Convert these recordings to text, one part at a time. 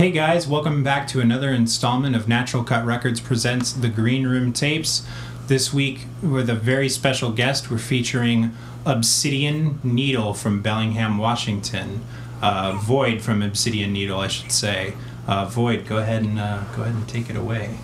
Hey guys, welcome back to another installment of Natural Cut Records presents The Green Room Tapes. This week, with a very special guest, we're featuring Obsidian Needle from Bellingham, Washington. Void from Obsidian Needle, I should say. Void, go ahead and take it away.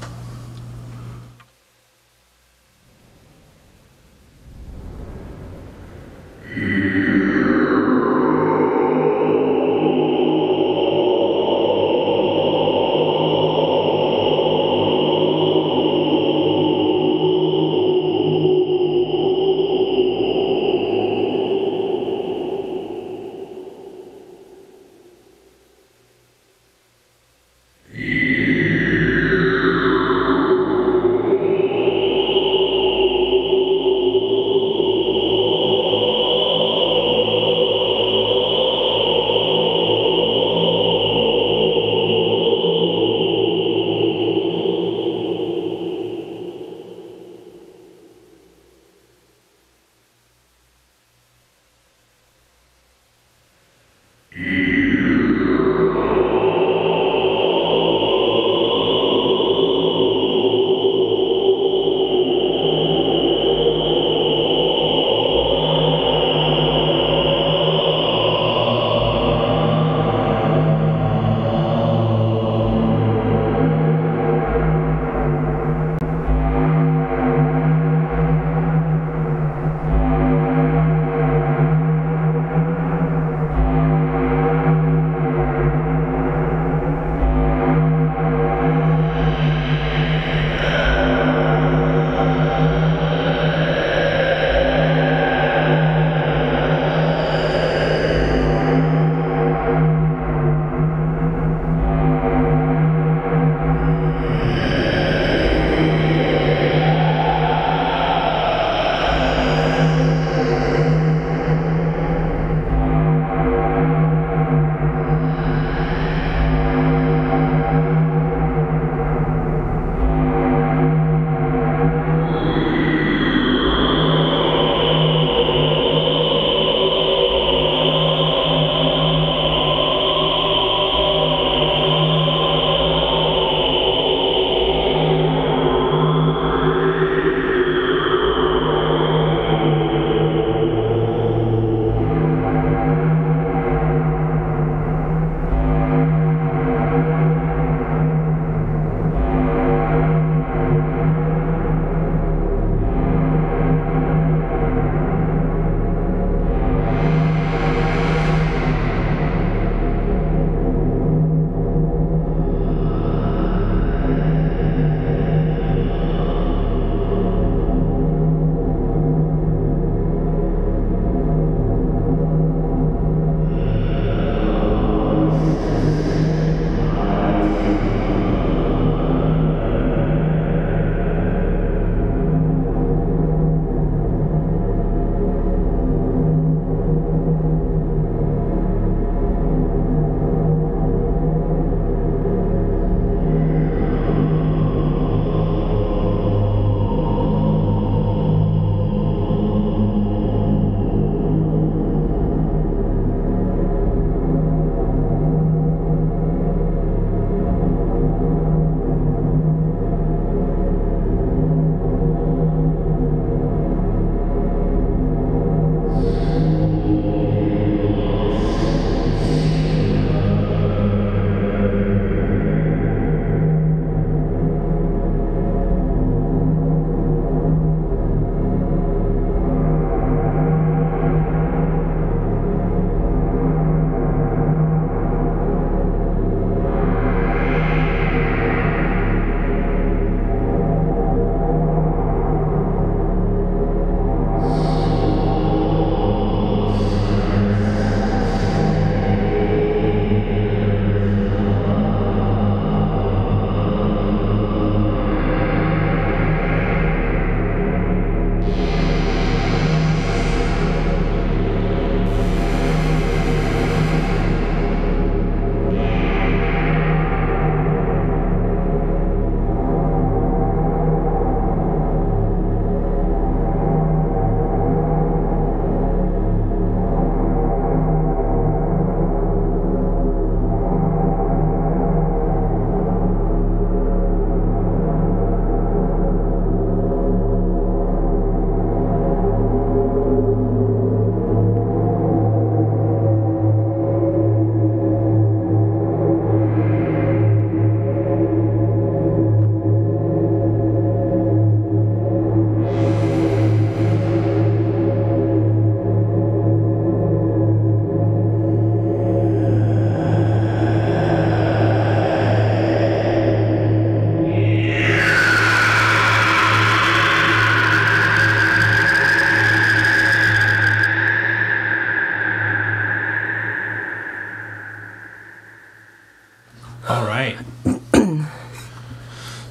All right.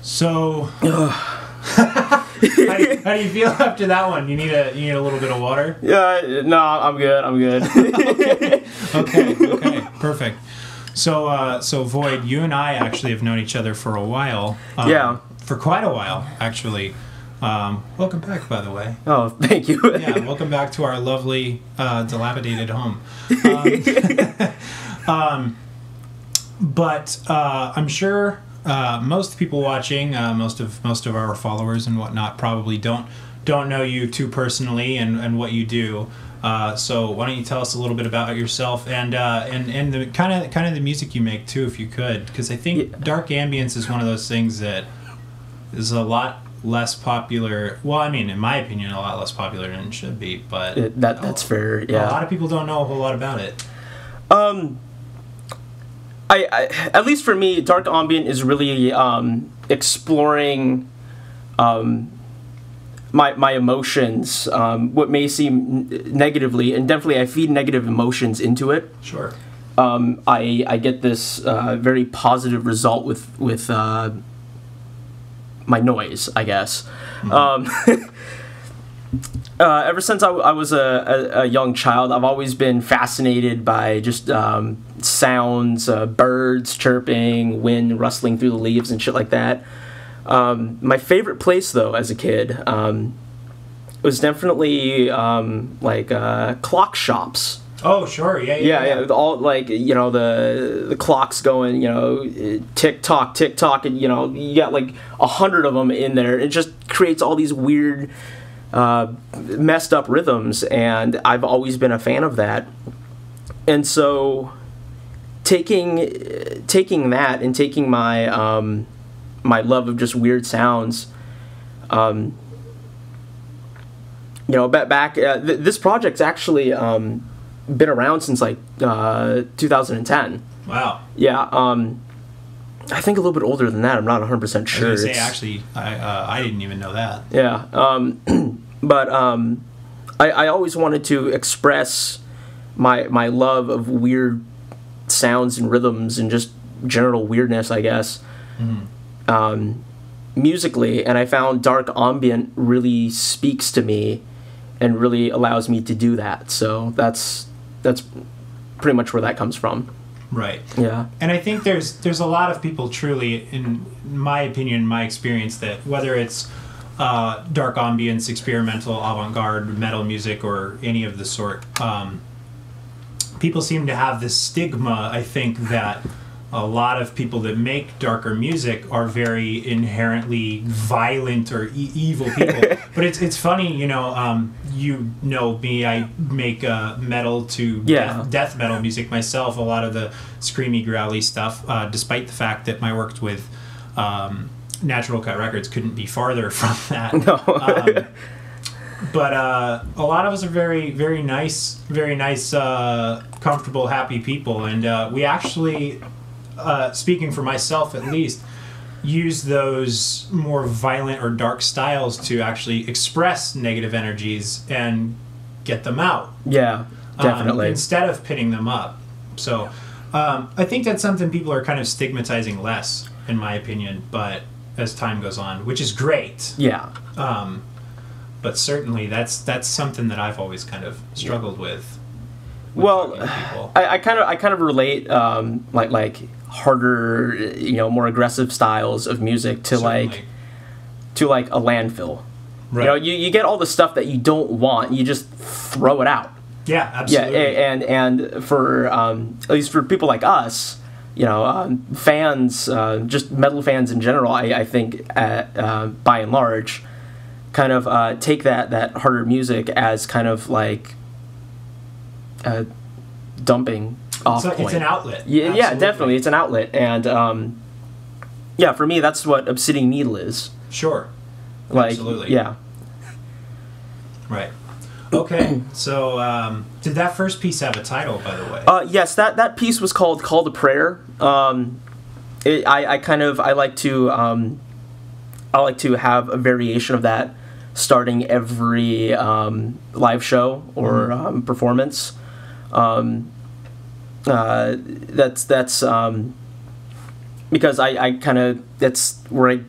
So, how do you feel after that one? You need a little bit of water? Yeah, no, I'm good. I'm good. Okay, perfect. So, Void, you and I actually have known each other for a while. Yeah. For quite a while, actually. Welcome back, by the way. Oh, thank you. Yeah, welcome back to our lovely, dilapidated home. But I'm sure most people watching, most of our followers and whatnot, probably don't know you too personally and what you do. So why don't you tell us a little bit about yourself and the kind of the music you make too, if you could, because I think dark ambience is one of those things that is a lot less popular. Well, I mean, in my opinion, a lot less popular than it should be. But that's fair. Yeah, a lot of people don't know a whole lot about it. I at least for me, dark ambient is really exploring my emotions, what may seem negatively, and definitely I feed negative emotions into it. Sure. I get this very positive result with my noise, I guess. Mm-hmm. Ever since I was a young child, I've always been fascinated by just sounds, birds chirping, wind rustling through the leaves and shit like that. My favorite place, though, as a kid, was definitely clock shops. Oh, sure, yeah. All the clocks going, tick tock, and you got like 100 of them in there. It just creates all these weird, messed up rhythms, and I've always been a fan of that. And so, taking that and taking my my love of just weird sounds, back this project's actually been around since 2010. Wow. Yeah. I think a little bit older than that. I'm not 100% sure. I was gonna say, actually, I didn't even know that. Yeah. But I always wanted to express my love of weird sounds and rhythms and just general weirdness, I guess, musically. And I found dark ambient really speaks to me and really allows me to do that. So that's pretty much where that comes from. Right. Yeah. And I think there's a lot of people, truly, in my opinion, my experience, that whether it's dark ambience, experimental, avant-garde, metal music, or any of the sort, people seem to have this stigma, I think, that a lot of people that make darker music are very inherently violent or evil people. But it's funny, you know me, I make metal to death metal music myself, a lot of the screamy, growly stuff, despite the fact that my work with Natural Cut Records couldn't be farther from that. No. But a lot of us are very, very nice, comfortable, happy people. And we actually... speaking for myself at least, use those more violent or dark styles to actually express negative energies and get them out. Yeah, definitely. Instead of pinning them up. So I think that's something people are kind of stigmatizing less, in my opinion, but as time goes on, which is great. Yeah. But certainly that's something that I've always kind of struggled with. Well, I kind of relate like harder, more aggressive styles of music to certainly, like a landfill. Right. You get all the stuff that you don't want, you just throw it out. Yeah, absolutely. Yeah, and for at least for people like us, fans, just metal fans in general, I think by and large, kind of take that harder music as kind of like. Dumping off point. It's an outlet. Yeah, absolutely. Yeah, definitely, it's an outlet, and for me, that's what Obsidian Needle is. Sure, absolutely. Yeah. Right. Okay. So, did that first piece have a title, by the way? Yes, that piece was called "Call to Prayer." I like to have a variation of that starting every live show or performance. That's because I kind of, that's where I,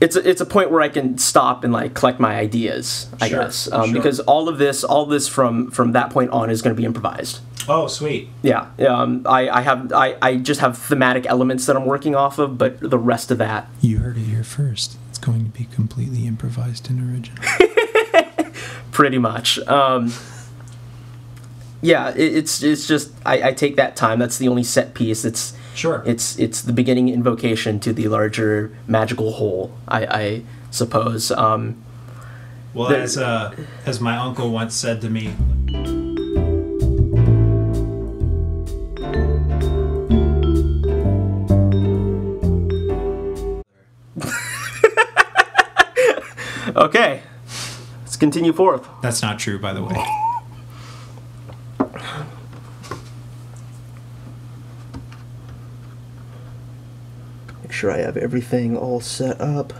it's a point where I can stop and like collect my ideas, I guess, because all this from that point on is going to be improvised. Oh, sweet. Yeah. I just have thematic elements that I'm working off of, but the rest of that. You heard it here first. It's going to be completely improvised and original. Pretty much. Yeah, it's just, I take that time. That's the only set piece. It's it's the beginning invocation to the larger magical whole, I suppose. Well, as my uncle once said to me, okay, let's continue forth. That's not true, by the way. Make sure I have everything all set up.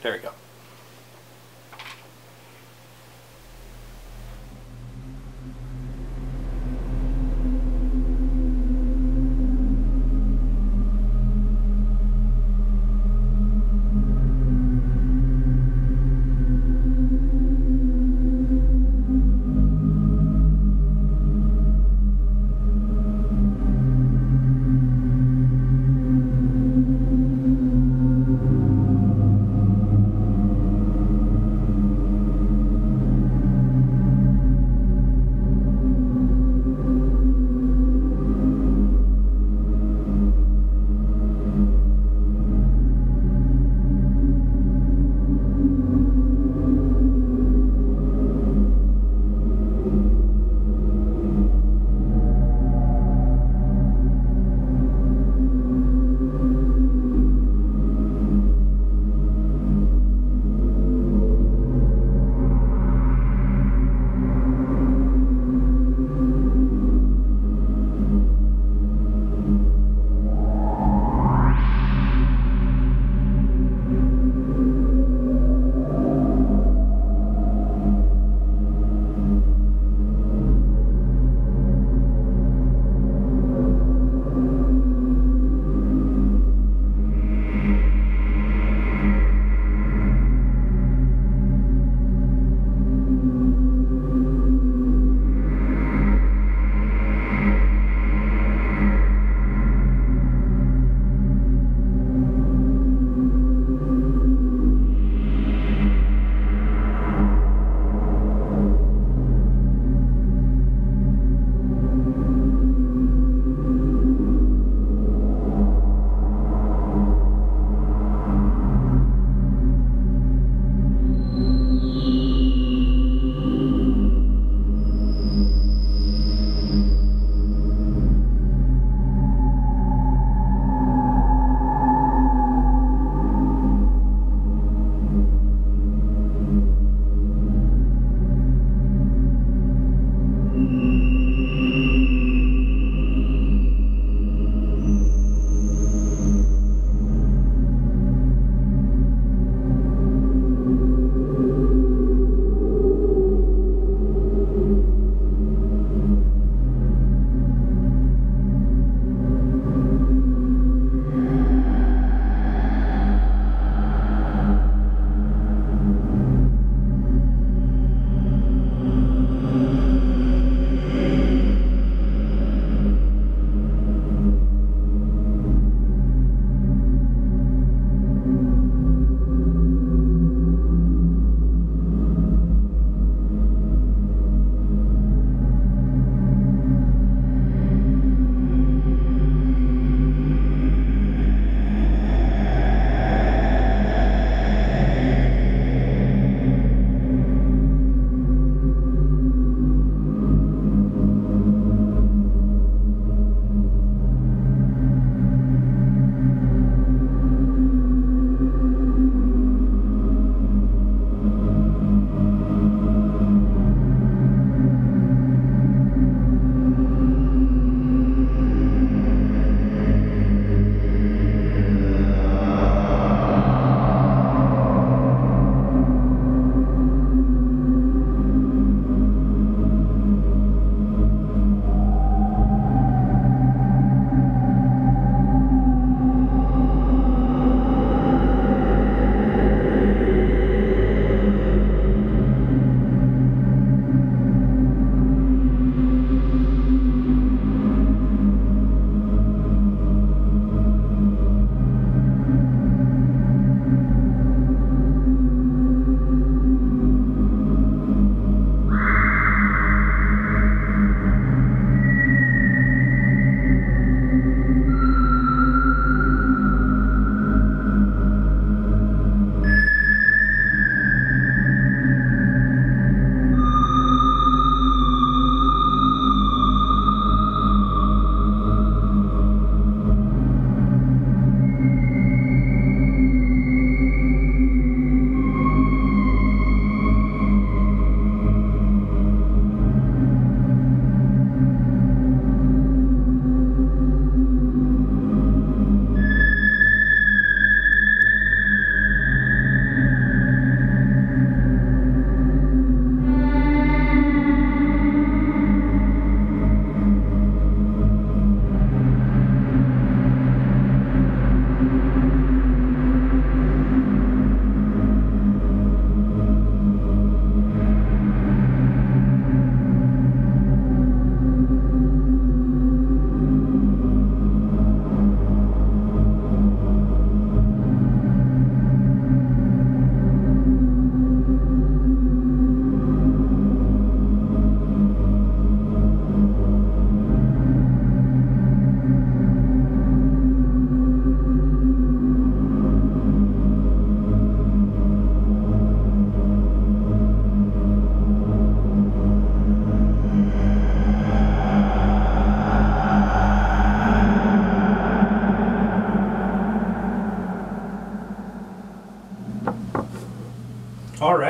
There we go.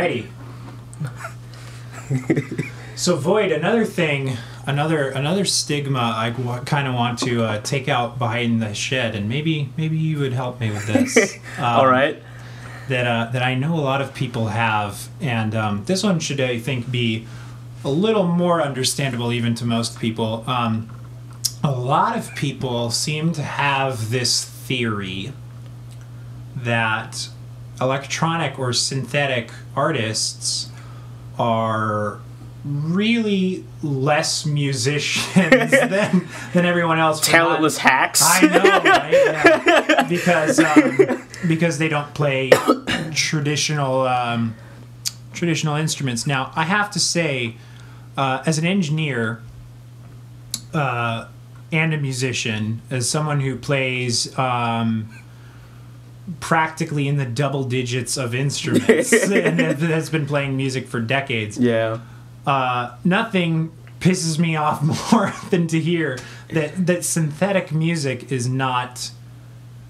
Alrighty. So Void, another stigma I kind of want to take out behind the shed, and maybe you would help me with this. All right. That I know a lot of people have, and this one should, I think, be a little more understandable even to most people. A lot of people seem to have this theory that electronic or synthetic artists are really less musicians than everyone else. Talentless hacks. I know, right? Yeah. Because they don't play traditional instruments. Now, I have to say, as an engineer and a musician, as someone who plays practically in the double digits of instruments and has been playing music for decades. Yeah. Nothing pisses me off more than to hear that synthetic music is not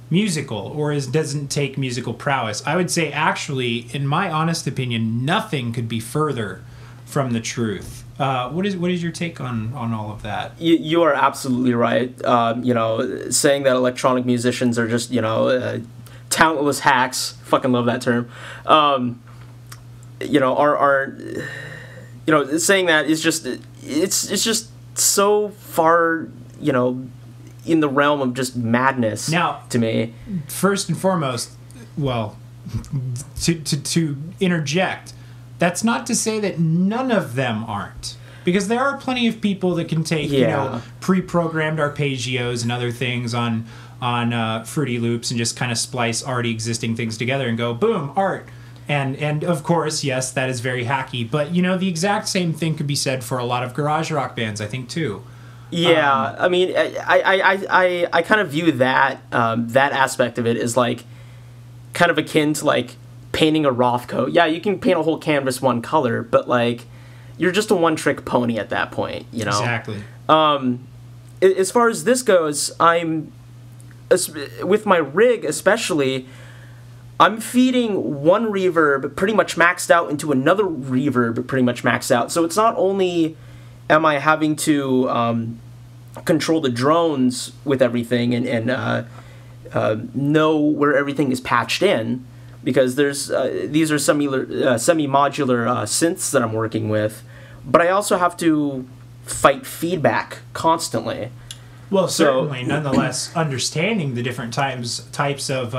musical or doesn't take musical prowess. I would say, actually, in my honest opinion, nothing could be further from the truth. What is your take on all of that? You are absolutely right. Saying that electronic musicians are just talentless hacks. Fucking love that term. Saying that is just it's just so far in the realm of just madness. Now, to me, first and foremost, well, to interject, that's not to say that none of them aren't, because there are plenty of people that can take pre-programmed arpeggios and other things on Fruity Loops and just kind of splice already existing things together and go, boom, art. And of course, yes, that is very hacky. But, the exact same thing could be said for a lot of garage rock bands, I think, too. Yeah, I kind of view that that aspect of it as, like, kind of akin to, like, painting a Rothko. Yeah, you can paint a whole canvas one color, but, like, you're just a one-trick pony at that point, Exactly. As far as this goes, with my rig especially, I'm feeding one reverb pretty much maxed out into another reverb pretty much maxed out. So it's not only am I having to control the drones with everything and know where everything is patched in, because there's these are semi-modular synths that I'm working with, but I also have to fight feedback constantly. Well, certainly, nonetheless, understanding the different types of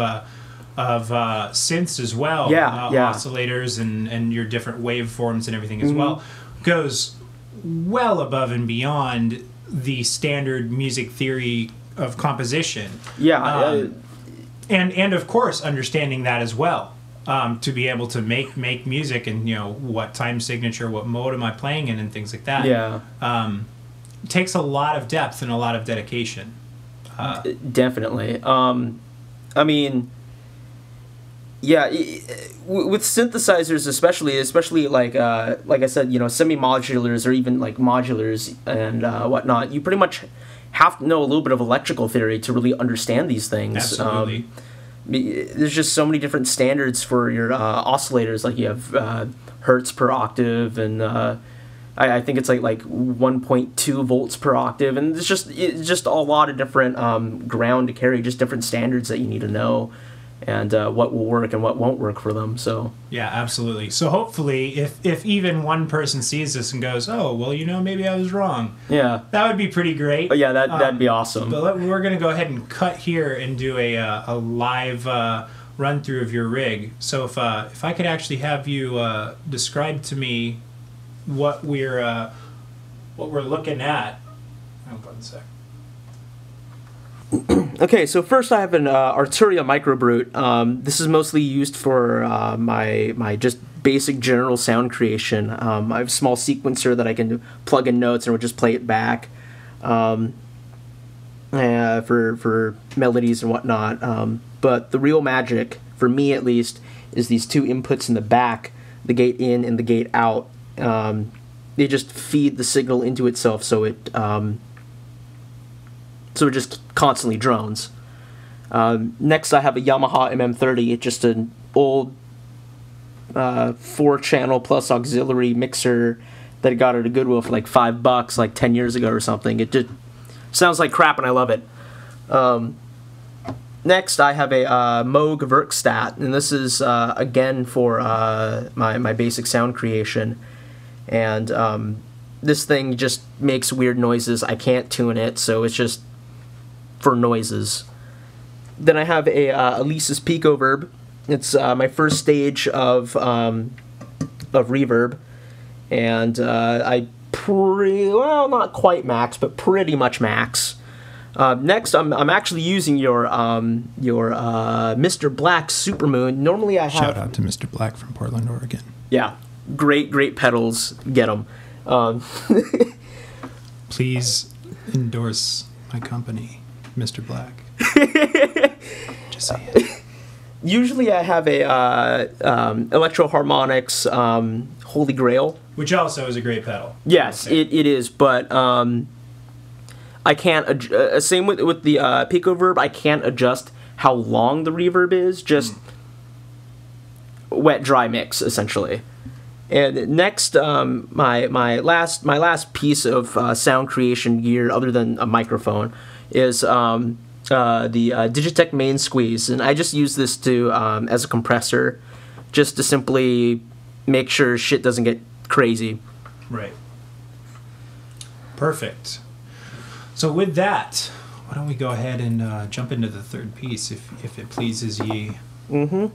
synths as well, oscillators and your different waveforms and everything as well, goes well above and beyond the standard music theory of composition. Yeah, and of course, understanding that as well, to be able to make music and what time signature, what mode am I playing in, and things like that. Yeah. Takes a lot of depth and a lot of dedication. Definitely. With synthesizers especially like I said, semi-modulars or even like modulars and whatnot, you pretty much have to know a little bit of electrical theory to really understand these things. Absolutely. There's just so many different standards for your oscillators. Like you have hertz per octave and... I think it's like 1.2 volts per octave, and it's just a lot of different ground to carry, just different standards that you need to know, and what will work and what won't work for them. So yeah, absolutely. So hopefully, if even one person sees this and goes, oh well, maybe I was wrong. Yeah, that would be pretty great. But yeah, that'd be awesome. But we're gonna go ahead and cut here and do a live run through of your rig. So if I could actually have you describe to me what we're looking at. Hold on a sec. Okay, so first I have an Arturia Microbrute. This is mostly used for my just basic general sound creation. I have a small sequencer that I can plug in notes and we'll just play it back for melodies and whatnot. But the real magic, for me at least, is these two inputs in the back, the gate in and the gate out. They just feed the signal into itself, so it just constantly drones. Next I have a Yamaha MM30. It's just an old 4-channel plus auxiliary mixer that got at a Goodwill for like $5 like 10 years ago or something. It just sounds like crap and I love it. Next, I have a Moog Werkstatt, and this is, again, for my basic sound creation. And this thing just makes weird noises. I can't tune it, so it's just for noises. Then I have a Elisa's Picoverb. It's my first stage of reverb, and I well, not quite max, but pretty much max. Next, I'm actually using your Mr. Black Supermoon. Normally I have... Shout out to Mr. Black from Portland, Oregon. Yeah. Great pedals. Get them. Please endorse my company, Mr. Black. Just say it. Usually I have a Electroharmonics Holy Grail. Which also is a great pedal. Yes, okay. It is, but... I can't, same with the Picoverb, I can't adjust how long the reverb is, just wet-dry mix, essentially. And next, my last piece of sound creation gear, other than a microphone, is the DigiTech main squeeze, and I just use this to, as a compressor, just to simply make sure shit doesn't get crazy. Right. Perfect. So with that, why don't we go ahead and jump into the third piece, if it pleases ye. Mm-hmm.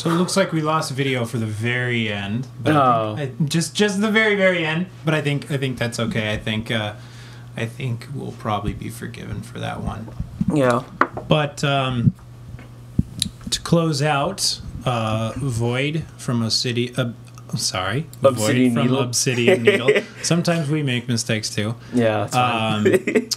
So it looks like we lost video for the very end. But oh. Just the very, very end. But I think that's okay. I think we'll probably be forgiven for that one. Yeah. But to close out, Void from Obsidian Needle. Sometimes we make mistakes too. Yeah. That's fine.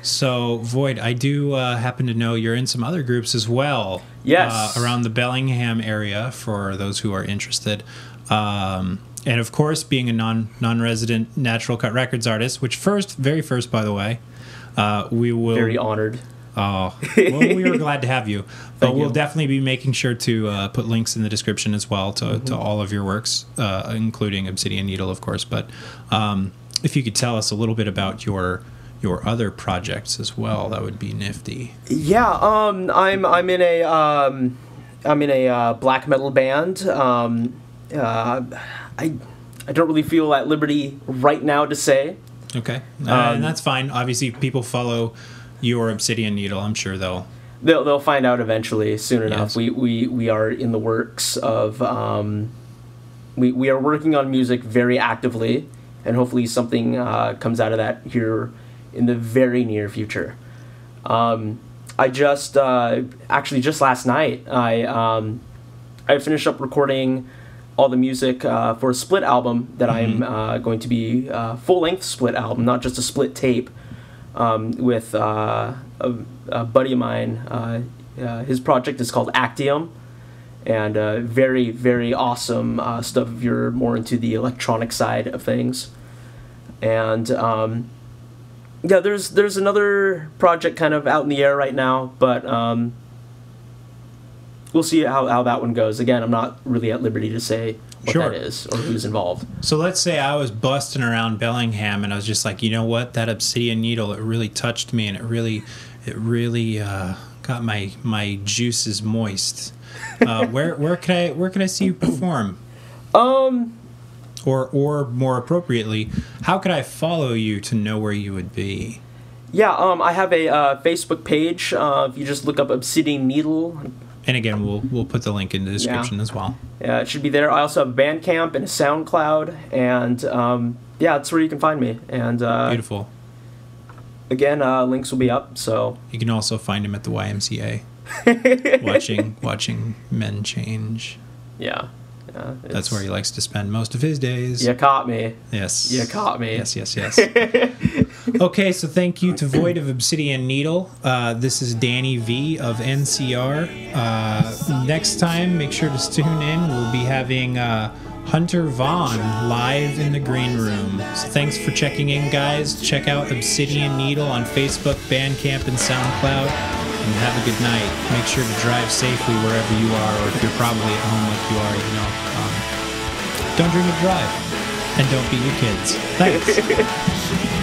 So, Void, I do happen to know you're in some other groups as well. Yes. Around the Bellingham area, for those who are interested. And, of course, being a non-resident Natural Cut Records artist, which very first, by the way, we will... Very honored. Oh, well, we were glad to have you. But we'll definitely be making sure to put links in the description as well to all of your works, including Obsidian Needle, of course. But if you could tell us a little bit about your other projects as well, that would be nifty. Yeah, I'm in a black metal band. I don't really feel at liberty right now to say. Okay, and that's fine. Obviously, if people follow your Obsidian Needle, I'm sure they'll find out eventually, soon enough. Yes. We are in the works of we are working on music very actively, and hopefully something comes out of that here in the very near future. I just actually just last night I finished up recording all the music for a split album that I'm going to be full length split album, not just a split tape, with a buddy of mine. His project is called Actium, and very, very awesome stuff if you're more into the electronic side of things. And yeah, there's another project kind of out in the air right now, but we'll see how that one goes. Again, I'm not really at liberty to say what that is or who's involved. So let's say I was busting around Bellingham and I was just like, you know what, that Obsidian Needle, it really touched me and it really got my juices moist. Where can I see you perform? Or more appropriately, how could I follow you to know where you would be? Yeah, I have a Facebook page. If you just look up Obsidian Needle. And again, we'll put the link in the description as well. Yeah, it should be there. I also have Bandcamp and a SoundCloud, and yeah, that's where you can find me. And beautiful. Again, links will be up. So you can also find him at the YMCA, watching men change. Yeah. That's where he likes to spend most of his days. You caught me. Yes. You caught me. Yes, yes, yes. Okay, so thank you to Void of Obsidian Needle. This is Danny V of NCR. Next time, make sure to tune in. We'll be having Hunter Vaughn live in the Green Room. So thanks for checking in, guys. Check out Obsidian Needle on Facebook, Bandcamp, and SoundCloud. And have a good night. Make sure to drive safely wherever you are, or if you're probably at home like you are, you know, don't drink and drive. And don't beat your kids. Thanks.